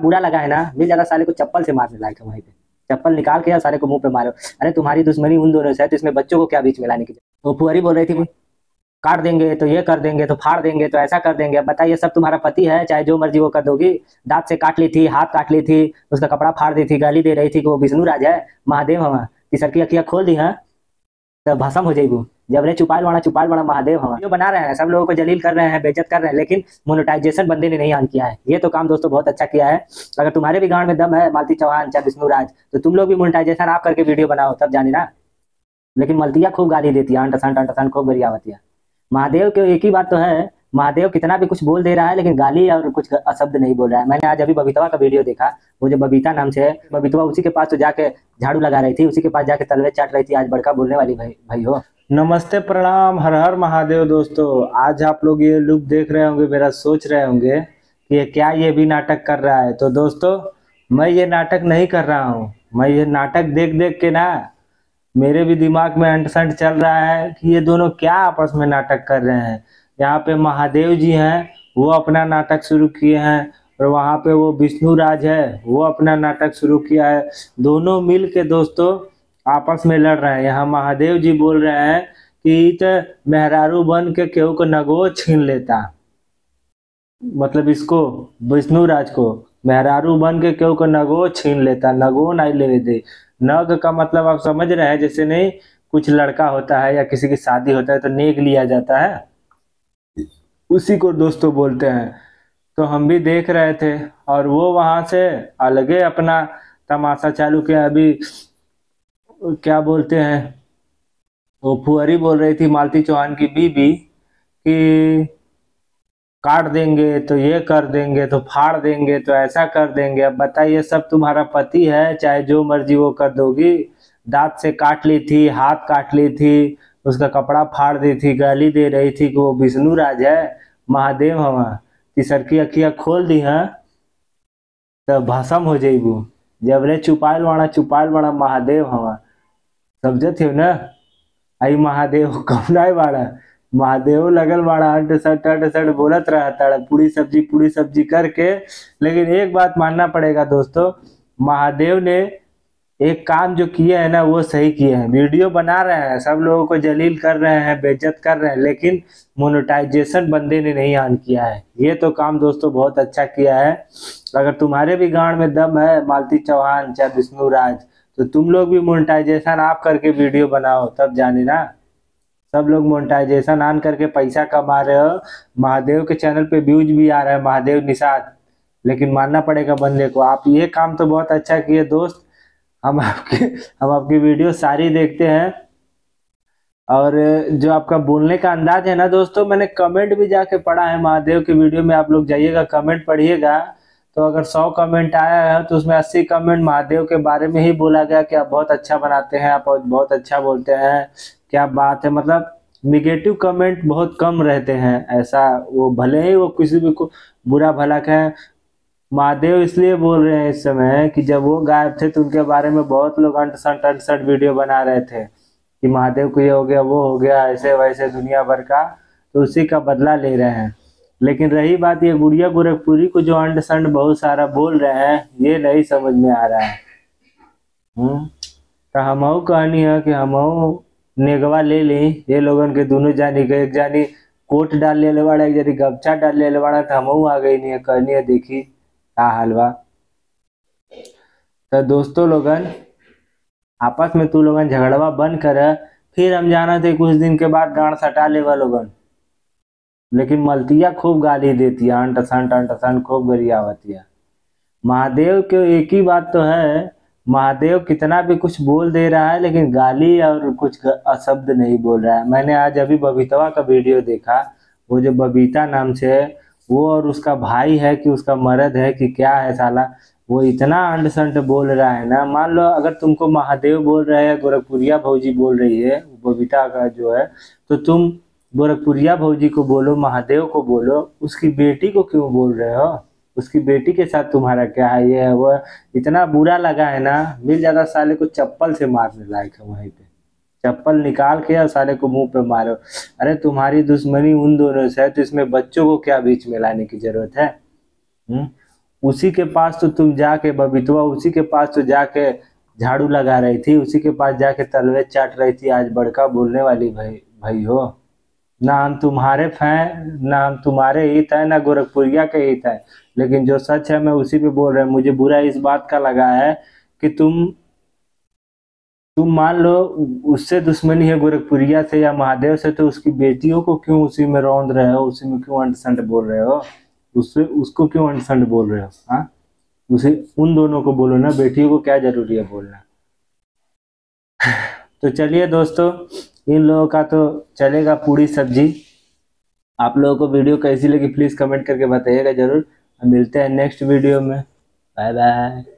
बुरा लगा है ना, मिल जाता साले को चप्पल से मारने लायक है। वहीं पे चप्पल निकाल के यार सारे को मुंह पे मारो। अरे तुम्हारी दुश्मनी उन दोनों से है, तो इसमें बच्चों को क्या बीच में लाने की। तो फुहरी बोल रही थी काट देंगे तो ये कर देंगे तो फाड़ देंगे तो ऐसा कर देंगे। अब बताइए सब तुम्हारा पति है, चाहे जो मर्जी वो कर दोगी। दांत से काट ली थी, हाथ काट ली थी, उसका कपड़ा फाड़ दी थी, गाली दे रही थी कि वो विष्णु राज है, महादेव हवा कि सर की अखियाँ खोल दी है तो भस्म हो जाएगी। जब ने चुपाल बना महादेव हवा जो बना रहे हैं, सब लोगों को जलील कर रहे हैं, बेइज्जत कर रहे हैं, लेकिन मोनेटाइजेशन बंदे ने नहीं ऑन किया है। ये तो काम दोस्तों बहुत अच्छा किया है। अगर तुम्हारे भी गांड में दम है मालती चौहान चाहे विष्णु राज, तो तुम लोग भी मोनेटाइजेशन आप करके वीडियो बनाओ तब जाने ना। लेकिन मलतिया खूब गाली देती है, अंटसन खूब गरिया होती है। महादेव की एक ही बात तो है, महादेव कितना भी कुछ बोल दे रहा है लेकिन गाली और कुछ अशब्द नहीं बोल रहा है। मैंने आज अभी बबीतवा का वीडियो देखा, वो जो बबीता नाम से है बबीतवा, उसी के पास तो जाके झाड़ू लगा रही थी, उसी के पास जाके तलवे चाट रही थी। आज बड़का बोलने वाली भाई हो। नमस्ते, प्रणाम, हर हर महादेव। दोस्तों आज आप लोग ये लुक देख रहे होंगे, मेरा सोच रहे होंगे कि ये क्या ये भी नाटक कर रहा है। तो दोस्तों मैं ये नाटक नहीं कर रहा हूँ, मैं ये नाटक देख देख के ना मेरे भी दिमाग में अंटसंट चल रहा है कि ये दोनों क्या आपस में नाटक कर रहे हैं। यहाँ पे महादेव जी हैं वो अपना नाटक शुरू किए हैं, और वहाँ पे वो विष्णु राज है वो अपना नाटक शुरू किया है। दोनों मिल के दोस्तों आपस में लड़ रहे हैं। यहाँ महादेव जी बोल रहे हैं कि तो मेहरारू बन के केहू को नगो छीन लेता, मतलब इसको विष्णु राज को मेहरारू बन के केहू को नगो छीन लेता, नगो नहीं ले दे। नग का मतलब आप समझ रहे हैं, जैसे नहीं कुछ लड़का होता है या किसी की शादी होता है तो नेग लिया जाता है, उसी को दोस्तों बोलते हैं। तो हम भी देख रहे थे और वो वहां से अलगे अपना तमाशा चालू किया। अभी क्या बोलते हैं, वो फुहरी बोल रही थी मालती चौहान की बीबी कि काट देंगे तो ये कर देंगे तो फाड़ देंगे तो ऐसा कर देंगे। अब बताइए सब तुम्हारा पति है, चाहे जो मर्जी वो कर दोगी। दांत से काट ली थी, हाथ काट ली थी, उसका कपड़ा फाड़ दी थी, गाली दे रही थी कि वो विष्णु राज है, महादेव हवा कि सर की अखियाँ खोल दी है तो भस्म हो जाएगी। जब ने चुपाल बना महादेव हवा समझे थे ना। आई महादेव कमनाए वाड़ा, महादेव लगल बड़ा अंट सट बोलत रहता है पूरी सब्जी करके। लेकिन एक बात मानना पड़ेगा दोस्तों, महादेव ने एक काम जो किए है ना वो सही किए हैं। वीडियो बना रहे हैं, सब लोगों को जलील कर रहे हैं, बेइज्जत कर रहे हैं, लेकिन मोनेटाइजेशन बंदे ने नहीं ऑन किया है। ये तो काम दोस्तों बहुत अच्छा किया है। अगर तुम्हारे भी गांड में दम है मालती चौहान चाहे विष्णु राज, तो तुम लोग भी मोनेटाइजेशन आप करके वीडियो बनाओ तब जाने ना। सब लोग मोनेटाइजेशन ऑन करके पैसा कमा रहे हो, महादेव के चैनल पे व्यूज भी आ रहा है, महादेव निषाद। लेकिन मानना पड़ेगा बंदे को, आप ये काम तो बहुत अच्छा किए दोस्त। हम आपकी वीडियो सारी देखते हैं, और जो आपका बोलने का अंदाज है ना दोस्तों, मैंने कमेंट भी जाके पढ़ा है महादेव के वीडियो में। आप लोग जाइएगा कमेंट पढ़िएगा, तो अगर 100 कमेंट आया है तो उसमें 80 कमेंट महादेव के बारे में ही बोला गया कि आप बहुत अच्छा बनाते हैं, आप बहुत अच्छा बोलते हैं, क्या बात है। मतलब निगेटिव कमेंट बहुत कम रहते हैं ऐसा, वो भले ही वो किसी भी को बुरा भला कहें। महादेव इसलिए बोल रहे हैं इस समय कि जब वो गायब थे तो उनके बारे में बहुत लोग अंटसंट वीडियो बना रहे थे कि महादेव को ये हो गया वो हो गया ऐसे वैसे दुनिया भर का, तो उसी का बदला ले रहे हैं। लेकिन रही बात ये गुड़िया गोरखपुरी को जो अंटसंट बहुत सारा बोल रहे हैं, ये नहीं समझ में आ रहा है। तो हमऊ कहानी है कि हमऊ नेगवा ले ली ये लोगन के दोनों जानी गए, एक जानी कोट डाल ले वाड़ा, एक जानी गपछा डाल ले वाड़ा, तो हमऊ आ गई नहीं है कहनी है देखी का हलवा। तो दोस्तों लोगन आपस में तू लोगन झगड़वा बंद कर, फिर हम जाना थे कुछ दिन के बाद गांड सटा लेवा लोगन। लेकिन मलतिया खूब गाली देती है, अंटसन खूब गरिया होती है। महादेव के एक ही बात तो है, महादेव कितना भी कुछ बोल दे रहा है लेकिन गाली और कुछ अशब्द नहीं बोल रहा है। मैंने आज अभी बबीतवा का वीडियो देखा, वो जो बबीता नाम से है वो और उसका भाई है कि उसका मर्द है कि क्या है साला, वो इतना अंटसंट बोल रहा है ना। मान लो अगर तुमको महादेव बोल रहे हैं, गोरखपुरिया भौजी बोल रही है बबीता का जो है, तो तुम गोरखपुरिया भौजी को बोलो, महादेव को बोलो, उसकी बेटी को क्यों बोल रहे हो। उसकी बेटी के साथ तुम्हारा क्या है ये है वो। इतना बुरा लगा है ना, मिल जाता साले को चप्पल से मारने लायक है। वहीं पे चप्पल निकाल के और साले को मुंह पे मारो। अरे तुम्हारी दुश्मनी उन दोनों से है, तो इसमें बच्चों को क्या बीच में लाने की जरूरत है। उसी के पास तो तुम जाके बबीतवा, उसी के पास तो जाके झाड़ू लगा रही थी, उसी के पास जाके तलवे चाट रही थी। आज बड़का बोलने वाली भाई हो ना, हम तुम्हारे फैन ना हम तुम्हारे हित है ना गोरखपुरिया के हित है, लेकिन जो सच है मैं उसी पे बोल रहा हूँ। मुझे बुरा इस बात का लगा है कि तुम मान लो उससे दुश्मनी है गोरखपुरिया से या महादेव से, तो उसकी बेटियों को क्यों उसी में रौंद रहे हो, उसी में क्यों अंडसंड बोल रहे हो, उससे उसको क्यों अंडसंड बोल रहे हो। हाँ, उसे उन दोनों को बोलो ना, बेटियों को क्या जरूरी है बोलना। तो चलिए दोस्तों, इन लोगों का तो चलेगा पूरी सब्जी। आप लोगों को वीडियो कैसी लगी प्लीज़ कमेंट करके बताइएगा ज़रूर। मिलते हैं नेक्स्ट वीडियो में, बाय बाय।